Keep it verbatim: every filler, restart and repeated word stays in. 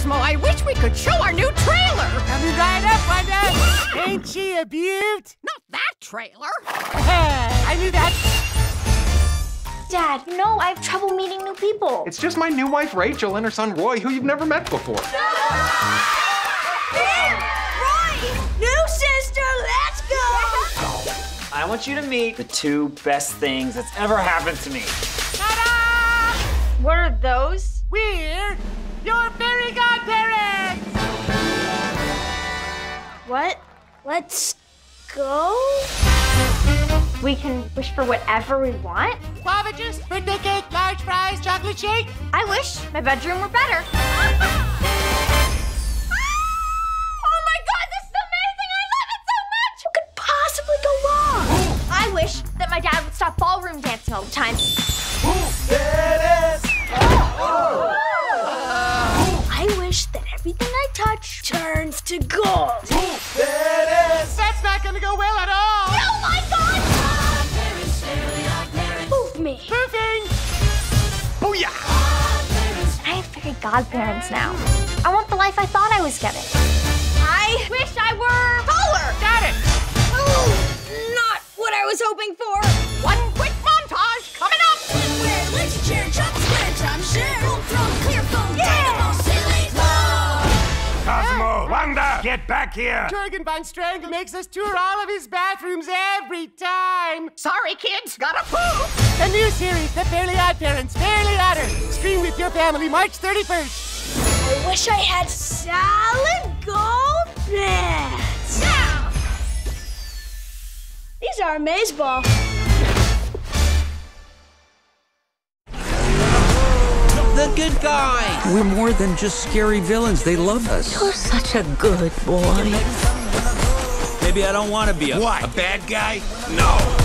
Cosmo, I wish we could show our new trailer! Have you dried up, Wanda? Ain't she a beaut? Not that trailer! I knew that! Dad, you know I have trouble meeting new people. It's just my new wife, Rachel, and her son, Roy, who you've never met before. No! Roy! New sister, let's go! I want you to meet the two best things that's ever happened to me. Ta-da! What are those? We're... your fairy godparents! What? Let's go? We can wish for whatever we want? Guava juice, birthday cake, large fries, chocolate shake. I wish my bedroom were better. Oh my God, this is amazing! I love it so much! Who could possibly go wrong? I wish that my dad would stop ballroom dancing all the time. It is. Oh. Oh. That everything I touch turns to gold. There it is. That's not gonna go well at all. Oh my God! Move me. Moving. Booyah! I have fairy godparents now. I want the life I thought I was getting. I wish I were taller. Got it. Ooh, not what I was hoping for. One quick montage coming up. Square, let's cheer, jump square, jump share. Full throne, clear phone, yeah. Dynamo. Cosmo, Wanda, get back here! Juergen von Strangl makes us tour all of his bathrooms every time! Sorry, kids, gotta poop! A new series, The Fairly Odd Parents, Fairly Odder. Stream with your family March thirty-first. I wish I had solid gold bats. Yeah. These are amazeballs. The good guy. We're more than just scary villains. They love us. You're such a good boy. Maybe I don't want to be a... What? A bad guy? No.